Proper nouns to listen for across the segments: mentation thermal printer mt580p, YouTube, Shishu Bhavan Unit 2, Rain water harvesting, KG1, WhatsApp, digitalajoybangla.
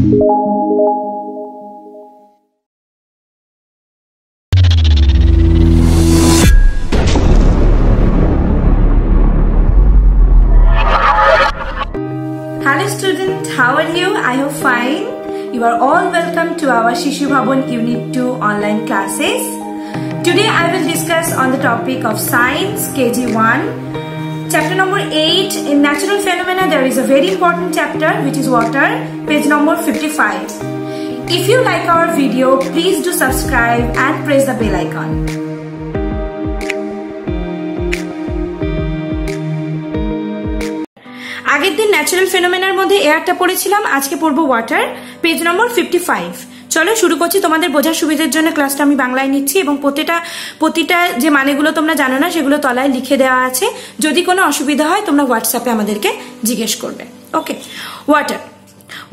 Hello student, how are you? I hope fine. You are all welcome to our Shishu Bhavan Unit 2 online classes. Today I will discuss on the topic of Science KG1. Chapter number 8 in Natural Phenomena. There is a very important chapter which is water, page number 55. If you like our video, please do subscribe and press the bell icon. আগের দিন natural ফেনোমেনার মধ্যে এয়ারটা পড়েছিলাম, আজকে পড়ব water, page নম্বর 55. চলো শুরু করছি। তোমাদের বোঝার সুবিধার জন্য ক্লাসটা আমি বাংলায় নিচ্ছি এবং প্রতিটা যে মানেগুলো তোমরা জানো না সেগুলো তলায় লিখে দেওয়া আছে। যদি কোনো অসুবিধা হয় তোমরা হোয়াটসঅ্যাপে আমাদেরকে জিজ্ঞেস করবে। Okay, water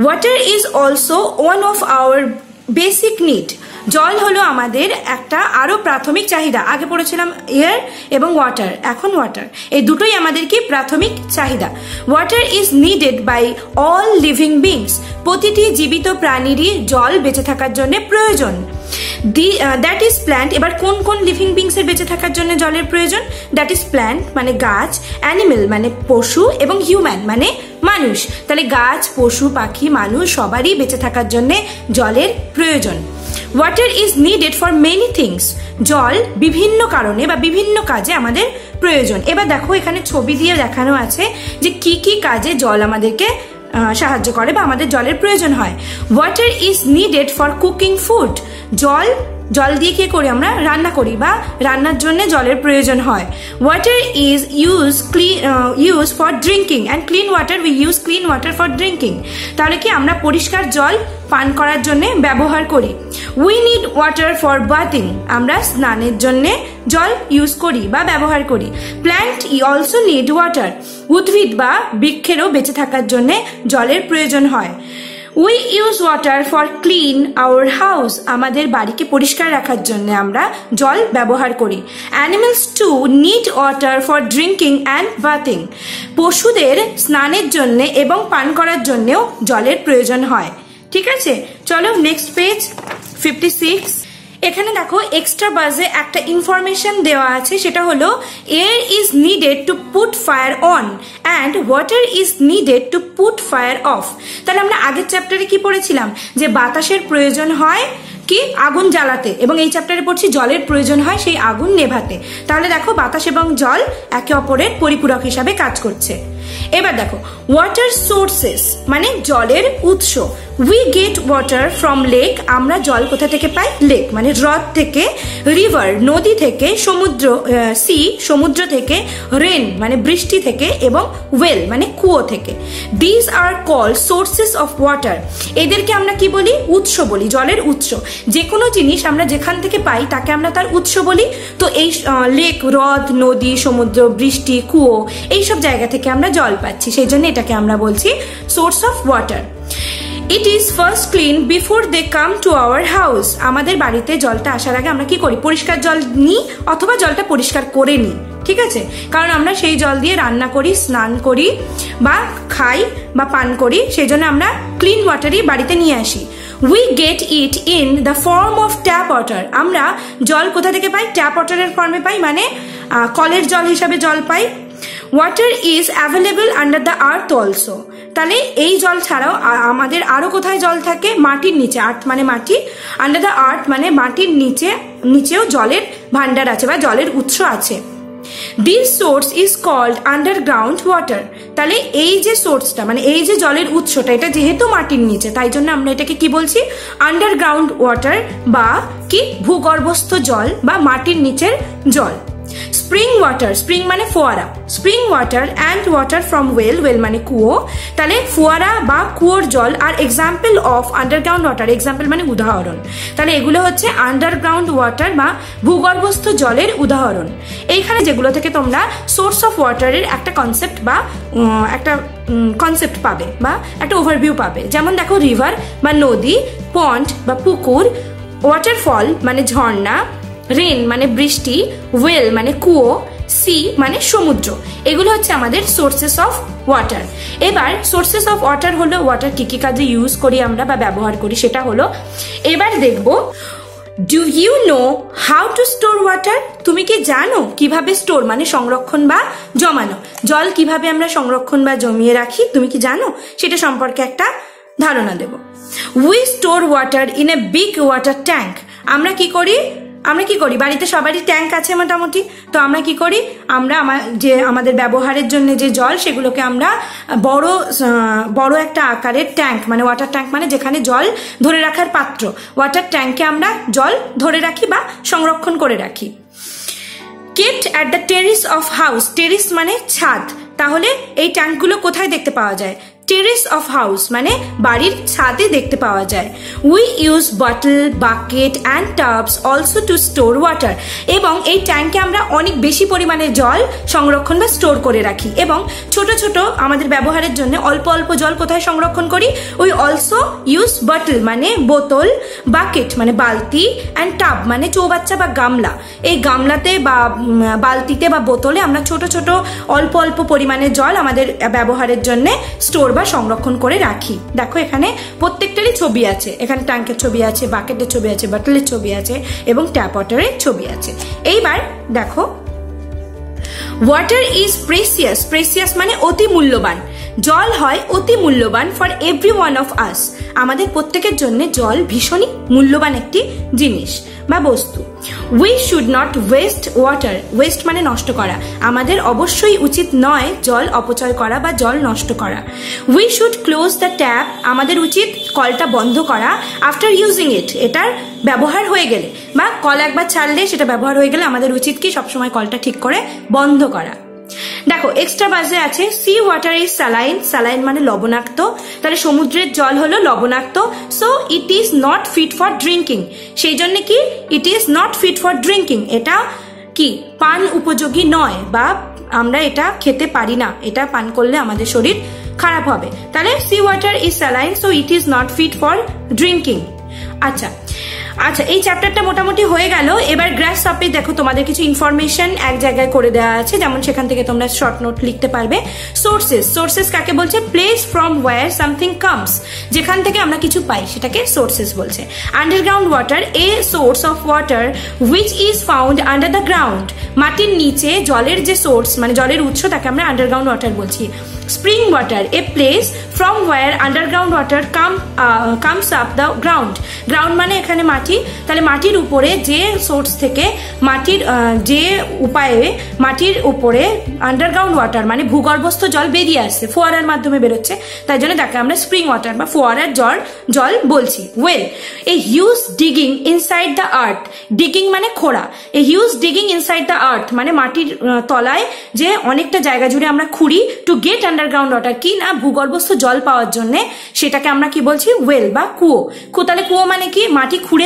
water is also one of our basic need. জল হলো আমাদের একটা আরো প্রাথমিক চাহিদা। আগে পড়েছিলাম এয়ার এবং ওয়াটার, এখন ওয়াটার। এই দুটোই আমাদের কি প্রাথমিক চাহিদা। Water is needed by all living beings. প্রতিটি জীবিত প্রাণীরই জল বেঁচে থাকার জন্য প্রয়োজন। That is plant. এবার কোন কোন লিভিং বিংসের বেঁচে থাকার জন্য জলের প্রয়োজন? দ্যাট ইজ প্ল্যান্ট মানে গাছ, অ্যানিমেল মানে পশু, এবং হিউম্যান মানে মানুষ। তাহলে গাছ, পশু, পাখি, মানুষ সবারই বেঁচে থাকার জন্য জলের প্রয়োজন। Water is needed for many things. জল বিভিন্ন কারণে বা বিভিন্ন কাজে আমাদের প্রয়োজন। এবার দেখো এখানে ছবি দিয়ে দেখানো আছে যে কি কি কাজে জল আমাদেরকে সাহায্য করে বা আমাদের জলের প্রয়োজন হয়। Water is needed for cooking food. জল দিয়ে কি করি আমরা? রান্না করি বা রান্নার জন্য জলের প্রয়োজন হয়। Water is use for drinking and clean water. We use clean water for drinking. তাহলে কি আমরা পরিষ্কার জল পান করার জন্য ব্যবহার করি। We need water for bathing. আমরা স্নানের জন্য জল ইউজ করি বা ব্যবহার করি। Plant also need water. উদ্ভিদ বা বৃক্ষেরও বেঁচে থাকার জন্য জলের প্রয়োজন হয়। We use water for clean our house. আমাদের বাড়িকে পরিষ্কার রাখার জন্য আমরা জল ব্যবহার করি। Animals too need water for drinking and bathing. পশুদের স্নানের জন্য এবং পান করার জন্যও জলের প্রয়োজন হয়। ঠিক আছে, চলো নেক্সট পেজ 56. এখানে দেখো এক্সট্রা বাজে একটা ইনফরমেশন দেওয়া আছে, সেটা হলো air is needed to put fire on and water is needed to put fire off. তাহলে আমরা আগের চ্যাপ্টারে কি পড়েছিলাম যে বাতাসের প্রয়োজন হয় কি আগুন জ্বালাতে, এবং এই চ্যাপ্টারে পড়ছি জলের প্রয়োজন হয় সেই আগুন নেভাতে। তাহলে দেখো বাতাস এবং জল একে অপরের পরিপূরক হিসাবে কাজ করছে। এবার দেখো ওয়াটার সোর্সেস মানে জলের উৎস। We get water from lake. আমরা জল কোথা থেকে পাই? লেক মানে হ্রদ থেকে, রিভার নদী থেকে, সমুদ্র সি সমুদ্র থেকে, রেন মানে বৃষ্টি থেকে, এবং ওয়েল মানে কুয়ো থেকে। This are call sources of water. এদেরকে আমরা কি বলি? উৎস বলি, জলের উৎস। যে কোনো জিনিস আমরা যেখান থেকে পাই তাকে আমরা তার উৎস বলি। তো এই লেক, হ্রদ, নদী, সমুদ্র, বৃষ্টি, কুয়ো এইসব জায়গা থেকে আমরা জল পাচ্ছি, সেই জন্য এটাকে আমরা বলছি source of water. It is first clean before they come to our house. আমাদের বাড়িতে জলটা আসার আগে আমরা কি করি? পরিষ্কার জল নিই অথবা জলটা পরিষ্কার করে নিই। ঠিক আছে, কারণ আমরা সেই জল দিয়ে রান্না করি, স্নান করি বা খাই বা পান করি, সেই জন্য আমরা ক্লিন ওয়াটারই বাড়িতে নিয়ে আসি। We get it in the form of tap water. আমরা জল কোথা থেকে পাই? ট্যাপ ওয়াটারের ফর্মে পাই, মানে কলের জল হিসাবে জল পাই। Water is available under the earth also. তাহলে এই জল ছাড়াও আমাদের আরো কোথায় জল থাকে? মাটির নিচে। আর্থ মানে মাটি, আন্ডার দ্য আর্থ মানে মাটির নিচেও জলের ভান্ডার আছে বা জলের উৎস আছে। This source is called underground water. তাহলে এই যে সোর্সটা মানে এই যে জলের উৎসটা, এটা যেহেতু মাটির নিচে তাই জন্য আমরা এটাকে কি বলছি? আন্ডারগ্রাউন্ড ওয়াটার বা কি ভূগর্ভস্থ জল বা মাটির নিচের জল। স্প্রিং ওয়াটার, স্প্রিং মানে ফোয়ারা, spring water and water from well, well মানে কুয়ো। তাহলে ফোয়ারা বা কুয়োর জল আর example of underground water. Example মানে উদাহরণ। তাহলে এগুলো হচ্ছে আন্ডারগ্রাউন্ড ওয়াটার বা ভূগর্ভস্থ জলের উদাহরণ। এইখানে যেগুলো থেকে তোমরা সোর্স অফ ওয়াটারের একটা কনসেপ্ট বা পাবে বা একটা ওভারভিউ পাবে। যেমন দেখো রিভার বা নদী, পন্ড বা পুকুর, ওয়াটারফল মানে ঝর্ণা, রেন মানে বৃষ্টি, ওয়েল মানে কুয়ো, sea মানে সমুদ্র। এগুলো হচ্ছে আমাদের সোর্সেস অফ ওয়াটার। এবার সোর্সেস অফ ওয়াটার হলো ওয়াটার কি কি কাজে ইউজ করি আমরা বা ব্যবহার করি সেটা হলো। এবার দেখব do you know how to store water, তুমি কি জানো কিভাবে স্টোর মানে সংরক্ষণ বা জমানো, জল কিভাবে আমরা সংরক্ষণ বা জমিয়ে রাখি তুমি কি জানো, সেটা সম্পর্কে একটা ধারণা দেব। We store water in a big water tank. আমরা কি করি বাড়িতে সবারই ট্যাঙ্ক আছে মোটামুটি, তো আমরা কি করি, আমরা যে আমাদের ব্যবহারের জন্য যে জল সেগুলোকে আমরা বড় বড় একটা আকারের ট্যাঙ্ক মানে ওয়াটার ট্যাঙ্ক মানে যেখানে জল ধরে রাখার পাত্র, ওয়াটার ট্যাঙ্কে আমরা জল ধরে রাখি বা সংরক্ষণ করে রাখি। Kept at the terrace of house, terrace মানে ছাদ, তাহলে এই ট্যাঙ্কগুলো কোথায় দেখতে পাওয়া যায়, টেরেস অফ হাউস মানে বাড়ির ছাদে দেখতে পাওয়া যায়। We use bottle, bucket and tubs also to store water, এবং এই ট্যাঙ্কে আমরা অনেক বেশি পরিমাণে জল সংরক্ষণ বা স্টোর করে রাখি, এবং ছোট ছোট আমাদের ব্যবহারের জন্য অল্প অল্প জল কোথায় সংরক্ষণ করি, উই অলসো ইউজ বটল মানে বোতল, বাকেট মানে বালতি অ্যান্ড টাব মানে চৌবাচ্চা বা গামলা, এই গামলাতে বা বালতিতে বা বোতলে আমরা ছোট ছোট অল্প অল্প পরিমাণে জল আমাদের ব্যবহারের জন্য স্টোর বা সংরক্ষণ করে রাখি। দেখো এখানে প্রত্যেকটারই ছবি আছে, এখানে ট্যাঙ্কের ছবি আছে, বাকেটের ছবি আছে, বটলের ছবি আছে এবং ট্যাপ ওয়াটারের ছবি আছে। এইবার দেখো ওয়াটার ইজ প্রেসিয়াস, প্রেসিয়াস মানে অতি মূল্যবান, জল হয় অতি মূল্যবান for every one of us, আমাদের প্রত্যেকের জন্য জল ভীষণই মূল্যবান একটি জিনিস বা বস্তু। We should not waste water, waste মানে নষ্ট করা, আমাদের অবশ্যই উচিত নয় জল অপচয় করা বা জল নষ্ট করা। We should close the tap, আমাদের উচিত কলটা বন্ধ করা আফটার ইউজিং ইট, এটার ব্যবহার হয়ে গেলে বা কল একবার ছাড়লে সেটা ব্যবহার হয়ে গেলে আমাদের উচিত কি সবসময় কলটা ঠিক করে বন্ধ করা। দেখো এক্সট্রা বাজে আছে sea water is saline, saline মানে লবণাক্ত, তাহলে সমুদ্রের জল হলো লবণাক্ত, so it is not fit for drinking, সেই জন্য কি it is not fit for drinking, এটা কি পান উপযোগী নয় বা আমরা এটা খেতে পারি না, এটা পান করলে আমাদের শরীর খারাপ হবে, তাহলে sea water is saline so it is not fit for drinking. আচ্ছা এই চ্যাপ্টারটা মোটামুটি হয়ে গেল। এবার গ্রাস সাপে দেখো তোমাদের কিছু ইনফরমেশন এক জায়গায় করে দেওয়া আছে, যেমন সেখান থেকে তোমরা শর্ট নোট লিখতে পারবে। সোর্সেস, সোর্সেস কাকে বলছে, place from where something comes, যেখান থেকে আমরা কিছু পাই সেটাকে সোর্সেস বলছে। Underground water, a source of water which is found under the ground, মাটির নিচে জলের যে সোর্স মানে জলের উৎস তাকে আমরা আন্ডারগ্রাউন্ড ওয়াটার বলছি। Spring water, a place from where underground water comes up the ground, ground মানে এখানে মাটি, তাহলে মাটির উপরে যে সোর্স থেকে মাটির যে উপায়ে মাটির উপরে আন্ডারগ্রাউন্ড ওয়াটার মানে ভূগর্ভস্থ জল বেরিয়ে আসছে, ফোয়ারার মাধ্যমে বেরোচ্ছে, তাই জন্য তাকে আমরা স্প্রিং ওয়াটার বা ফোয়ারার জল বলছি। Well, a huge digging inside the earth, digging মানে খোঁড়া, a huge digging inside the earth মানে মাটির তলায় যে অনেকটা জায়গা জুড়ে আমরা খুঁড়ি টু গেট আন্ডারগ্রাউন্ড ওয়াটার, কি না ভূগর্ভস্থ জল পাওয়ার জন্য, সেটাকে আমরা কি বলছি ওয়েল বা কুয়ো। তাহলে কুয়ো মানে কি মাটি খুঁড়ে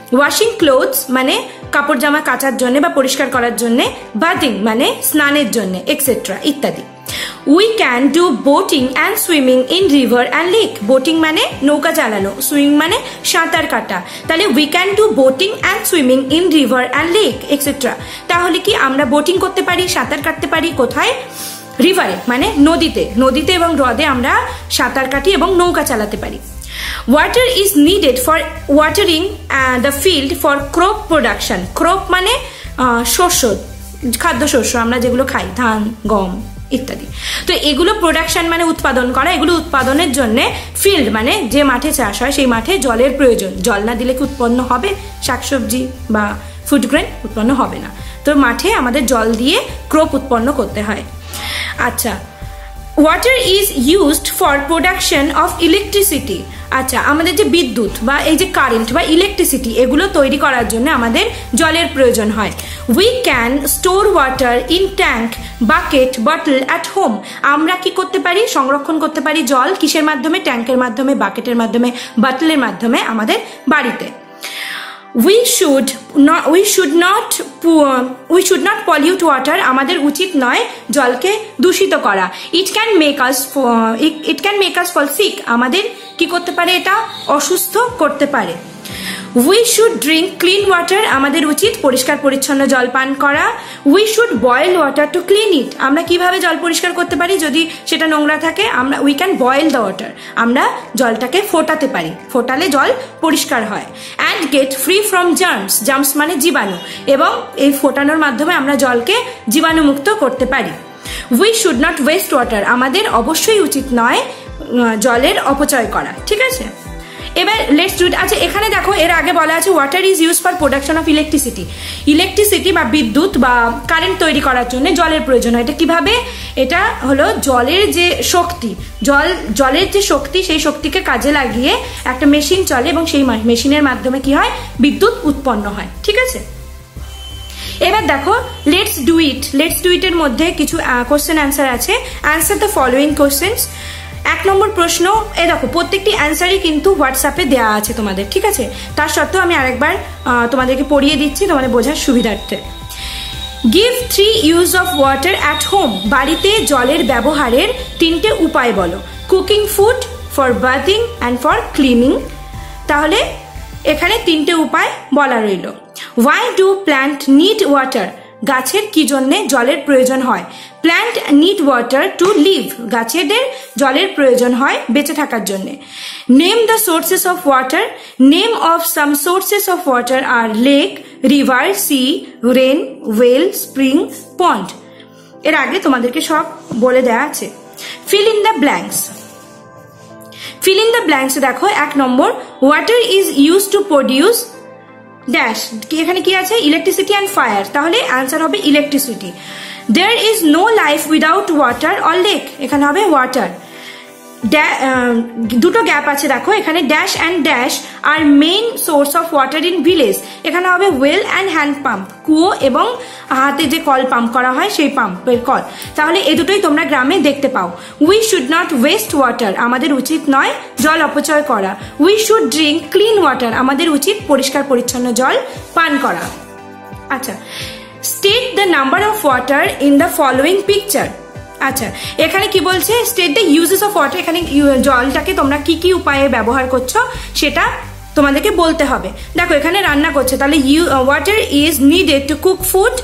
ওয়াশিং ক্লোথস মানে কাপড় জামা কাচার জন্য বা পরিষ্কার করার জন্যে, বাদিং মানে স্নানের জন্য, এক্সেট্রা ইত্যাদি। We can do boating and swimming in river and lake, boating মানে নৌকা চালানো, সুইমিং মানে সাঁতার কাটা, তাহলে we can do boating and swimming in river and lake etcetera, তাহলে কি আমরা বোটিং করতে পারি সাঁতার কাটতে পারি কোথায়, রিভারে মানে নদীতে এবং হ্রদে আমরা সাঁতার কাটি এবং নৌকা চালাতে পারি। Water is needed for watering the field for crop production. Crop মানে শস্য, খাদ্যশস্য আমরা যেগুলো খাই, ধান গম ইত্যাদি, তো এগুলো প্রোডাকশন মানে উৎপাদন করা, এগুলো উৎপাদনের জন্য ফিল্ড মানে যে মাঠে চাষ হয় সেই মাঠে জলের প্রয়োজন, জল না দিলে কি উৎপন্ন হবে শাকসবজি বা ফুড গ্রেন, উৎপন্ন হবে না, তো মাঠে আমাদের জল দিয়ে ক্রপ উৎপন্ন করতে হয়। আচ্ছা, water is used for production of electricity, আচ্ছা আমাদের যে বিদ্যুৎ বা এই যে কারেন্ট বা ইলেকট্রিসিটি এগুলো তৈরি করার জন্য আমাদের জলের প্রয়োজন হয়। We can store water in tank, bucket, bottle at home. আমরা কি করতে পারি? সংরক্ষণ করতে পারি জল। কিসের মাধ্যমে? ট্যাঙ্কের মাধ্যমে, বাকেটের মাধ্যমে, বটলের মাধ্যমে, আমাদের বাড়িতে। We should not pollute water. আমাদের উচিত নয় জলকে দূষিত করা। It can make us fall sick. আমাদের কি করতে পারে? এটা অসুস্থ করতে পারে। We should drink clean water. আমাদের উচিত পরিষ্কার পরিচ্ছন্ন জল পান করা। We should boil water to clean it. আমরা কিভাবে জল পরিষ্কার করতে পারি? যদি সেটা নোংরা থাকে আমরা we can boil the water. আমরা জলটাকে ফোটাতে পারি, ফোটালে জল পরিষ্কার হয়। And get free from germs. germs মানে জীবাণু, এবং এই ফোটানোর মাধ্যমে আমরা জলকে জীবাণুমুক্ত করতে পারি। We should not waste water. আমাদের অবশ্যই উচিত নয় জলের অপচয় করা। ঠিক আছে, এবার লেটস ডু। আচ্ছা এখানে দেখো, এর আগে বলা আছে water is use for production of electricity. Electricity বা বিদ্যুৎ বা কারেন্ট তৈরি করার জন্য জলের প্রয়োজন হয়। এটা কিভাবে? এটা হলো জলের যে শক্তি, জলের যে শক্তি, সেই শক্তিকে কাজে লাগিয়ে একটা মেশিন চলে এবং সেই মেশিনের মাধ্যমে কি হয়? বিদ্যুৎ উৎপন্ন হয়। ঠিক আছে, এবার দেখো let's do it. Let's do ইটের মধ্যে কিছু কোশ্চেন অ্যান্সার আছে। Answer the following questions. এক নম্বর প্রশ্ন, এ দেখো প্রত্যেকটি অ্যান্সারই কিন্তু হোয়াটসঅ্যাপে দেওয়া আছে তোমাদের। ঠিক আছে, তার সত্ত্বেও আমি আরেকবার তোমাদেরকে পড়িয়ে দিচ্ছি তোমাদের বোঝার সুবিধার্থে। Give 3 uses of water at home. বাড়িতে জলের ব্যবহারের 3টে উপায় বলো। Cooking food, for bathing and for cleaning. তাহলে এখানে 3টে উপায় বলা রইল। Why do plant need water? গাছের কি জন্যে জলের প্রয়োজন হয়? Plant need water to live. গাছেদের জলের প্রয়োজন হয় বেঁচে থাকার জন্য। Name the sources of water. Name of some sources of water are lake, river, sea, rain, well, spring, pond. এর আগে তোমাদেরকে সব বলে দেওয়া আছে। Fill in the blanks. Fill in the blanks দেখো, এক নম্বর water is use to produce dash. এখানে কি আছে? Electricity and fire. তাহলে অ্যান্সার হবে electricity. There is no life without water or lake. এখানে হবে ওয়াটার। দুটো গ্যাপ আছে দেখো, এখানে dash and dash are main source of water in village. এখানে হবে ওয়েল অ্যান্ড হ্যান্ড পাম্প। কুয়ো এবং হাতে যে কল পাম্প করা হয় সেই পাম্পের কল। তাহলে এ দুটোই তোমরা গ্রামে দেখতে পাও। We should not waste water. আমাদের উচিত নয় জল অপচয় করা। We should drink clean water. আমাদের উচিত পরিষ্কার পরিচ্ছন্ন জল পান করা। আচ্ছা, state the number of water in the following picture. আচ্ছা এখানে কি বলছে? State the uses of water. এখানে জলটাকে তোমরা কি কি উপায়ে ব্যবহার করছো সেটা তোমাদেরকে বলতে হবে। দেখো এখানে রান্না করছে, তাহলে water is needed to cook food.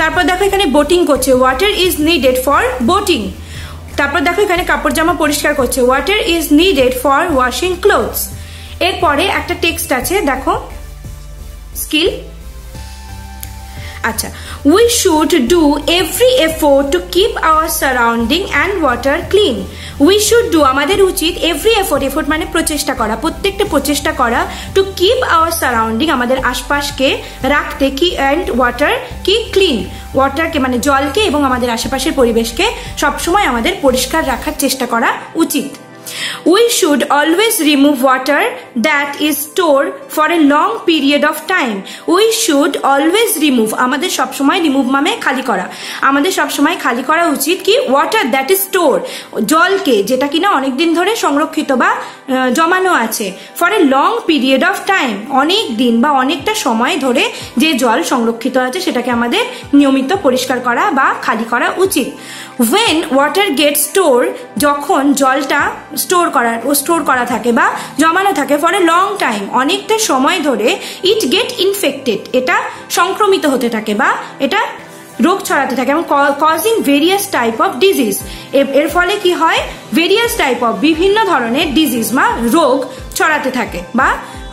তারপর দেখো এখানে বোটিং করছে, water is needed for boating. তারপর দেখো এখানে কাপড় জামা পরিষ্কার করছে, water is needed for washing clothes. এরপরে একটা টেক্সট আছে দেখো, স্কিল। আচ্ছা, we should do every effort to keep our surrounding and water clean. We should do আমাদের উচিত, এভরি এফোর্ট, এফোর্ট মানে প্রচেষ্টা করা, প্রত্যেকটা প্রচেষ্টা করা, টু কিপ আওয়ার সারাউন্ডিং আমাদের আশপাশকে রাখতে, কি অ্যান্ড ওয়াটার কি ক্লিন, ওয়াটারকে মানে জলকে এবং আমাদের আশেপাশের পরিবেশকে সবসময় আমাদের পরিষ্কার রাখার চেষ্টা করা উচিত। We should always remove water that is stored for a long period of time. We should always remove. আমাদের সব সময় remove মানে খালি করা। আমাদের সব সময় খালি করা উচিত কি? Water that is stored. জলকে যেটা কিনা অনেক দিন ধরে সংরক্ষিত বা জমানো আছে। For a long period of time. অনেক দিন বা অনেকটা সময় ধরে যে জল সংরক্ষিত আছে সেটাকে আমাদের নিয়মিত পরিষ্কার করা বা খালি করা উচিত। When water gets stored, যখন জলটা স্টোর করা থাকে বা জমানো থাকে ফর এ লং টাইম, অনেকটা সময় ধরে, ইট গেট ইনফেক্টেড, এটা সংক্রমিত হতে থাকে বা এটা রোগ ছড়াতে থাকে এবং causing various type of disease. এর ফলে কি হয়? ভেরিয়াস টাইপ অফ, বিভিন্ন ধরনের ডিজিজ বা রোগ ছড়াতে থাকে বা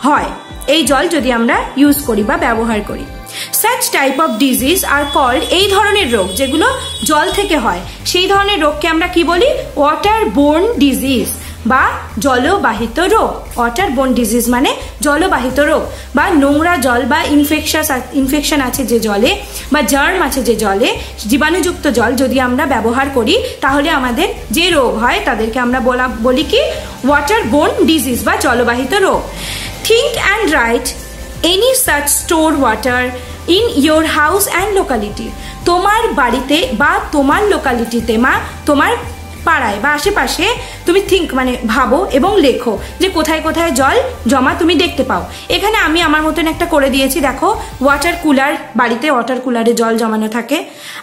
হয় এই জল যদি আমরা ইউজ করি বা ব্যবহার করি। Such type of disease are called, এই ধরনের রোগ যেগুলো জল থেকে হয় সেই ধরনের রোগকে আমরা কি বলি? Water borne disease. বা জলবাহিত রোগ, ওয়াটার বোন ডিজিজ মানে জলবাহিত রোগ বা নোংরা জল বা ইনফেকশন আছে যে জলে বা জার্ম আছে যে জলে, জীবাণুযুক্ত জল যদি আমরা ব্যবহার করি তাহলে আমাদের যে রোগ হয় তাদেরকে আমরা বলি কি ওয়াটার বোন ডিজিজ বা জলবাহিত রোগ। Think and write any such store water in your house and locality. তোমার বাড়িতে বা তোমার লোকালিটিতে মা তোমার পাড়ায় বা আশেপাশে তুমি থিঙ্ক মানে ভাবো এবং লেখো যে কোথায় কোথায় জল জমা তুমি দেখতে পাও। এখানে আমি আমার মতন একটা করে দিয়েছি, দেখো ওয়াটার কুলার, বাড়িতে ওয়াটার কুলারে জল জমানো থাকে।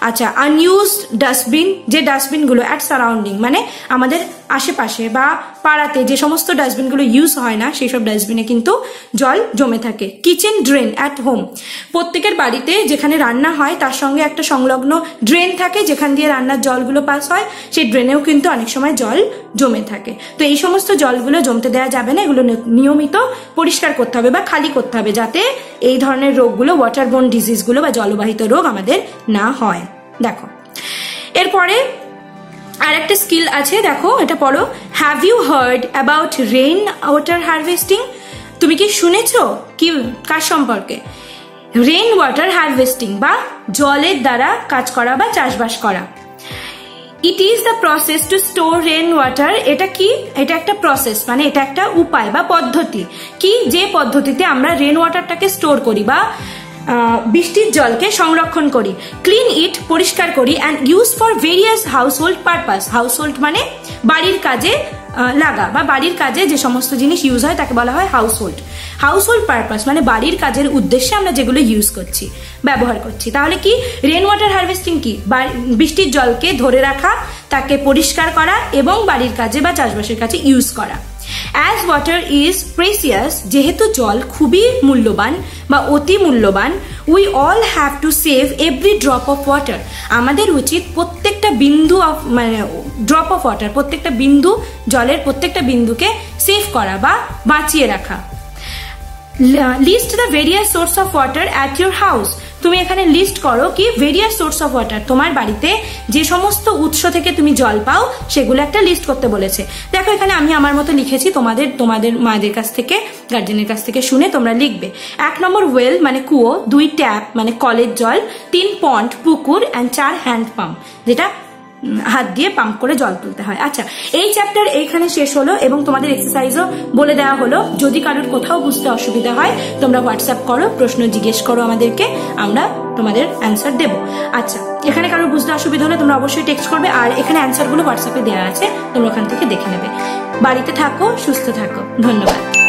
আচ্ছা, আনইউজড ডাস্টবিন, যে ডাস্টবিনগুলো অ্যাট সারাউন্ডিং মানে আমাদের আশেপাশে বা পাড়াতে যে সমস্ত ডাস্টবিনগুলো ইউজ হয় না সেই সব ডাস্টবিনে কিন্তু জল জমে থাকে। কিচেন ড্রেন অ্যাট হোম, প্রত্যেকের বাড়িতে যেখানে রান্না হয় তার সঙ্গে একটা সংলগ্ন ড্রেন থাকে যেখান দিয়ে রান্নার জলগুলো পাস হয়, সেই ড্রেনেও কিন্তু অনেক সময় জল জমে থাকে। তো এই সমস্ত জলগুলো জমতে দেওয়া যাবে না, এগুলো নিয়মিত পরিষ্কার করতে হবে বা খালি করতে হবে যাতে এই ধরনের রোগগুলো ওয়াটারবোর্ন ডিজিজগুলো বা জলবাহিত রোগ আমাদের না হয়। দেখো এরপরে আর একটা স্কিল আছে, দেখো এটা পড়ো। Have you heard about rain water harvesting? তুমি কি শুনেছো কি কার সম্পর্কে? রেইন ওয়াটার হারভেস্টিং বা জলের দ্বারা কাজ করা বা চাষবাস করা। It is the process to store rain water. এটা কি? এটা একটা প্রসেস মানে এটা একটা উপায় বা পদ্ধতি, কি যে পদ্ধতিতে আমরা রেইন ওয়াটারটাকে স্টোর করি বা বৃষ্টির জলকে সংরক্ষণ করি। ক্লিন ইট পরিষ্কার করি, and use for various household purpose, household মানে বাড়ির কাজে লাগা বা বাড়ির কাজে যে সমস্ত জিনিস ইউজ হয় তাকে বলা হয় হাউসহোল্ড। হাউসহোল্ড পারপাস মানে বাড়ির কাজের উদ্দেশ্যে আমরা যেগুলো ইউজ করছি ব্যবহার করছি। তাহলে কি রেইন ওয়াটার হারভেস্টিং কি? বৃষ্টির জলকে ধরে রাখা, তাকে পরিষ্কার করা এবং বাড়ির কাজে বা চাষবাসের কাজে ইউজ করা। As water is precious, যেহেতু জল খুবই মূল্যবান বা অতি মূল্যবান, we all have to save every drop of water. আমাদের উচিত প্রত্যেকটা বিন্দু মানে ড্রপ অফ ওয়াটার, প্রত্যেকটা বিন্দু জলের প্রত্যেকটা বিন্দুকে সেভ করা বা বাঁচিয়ে রাখা। List the various source of water at your house. তুমি এখানে লিস্ট করো কি ভেরিয়াস সোর্স অফ ওয়াটার, তোমার বাড়িতে যে সমস্ত উৎস থেকে তুমি জল পাও সেগুলো একটা লিস্ট করতে বলেছে। দেখো এখানে আমি আমার মতো লিখেছি, তোমাদের মায়েদের কাছ থেকে গার্জেনের কাছ থেকে শুনে তোমরা লিখবে। 1 নম্বর ওয়েল মানে কুয়ো, 2 ট্যাপ মানে কলের জল, 3 পন্ড পুকুর, অ্যান্ড 4 হ্যান্ড পাম্প যেটা হাত দিয়ে পাম্প করে জল তুলতে হয়। আচ্ছা, এই চ্যাপ্টার এইখানে শেষ হলো এবং তোমাদের এক্সারসাইজও বলে দেওয়া হলো। যদি কারোর কোথাও বুঝতে অসুবিধা হয় তোমরা হোয়াটসঅ্যাপ করো, প্রশ্ন জিজ্ঞেস করো আমাদেরকে, আমরা তোমাদের অ্যান্সার দেব। আচ্ছা, এখানে কারোর বুঝতে অসুবিধা হলে তোমরা অবশ্যই টেক্সট করবে, আর এখানে অ্যান্সারগুলো হোয়াটসঅ্যাপে দেওয়া আছে, তোমরা ওখান থেকে দেখে নেবে। বাড়িতে থাকো, সুস্থ থাকো, ধন্যবাদ।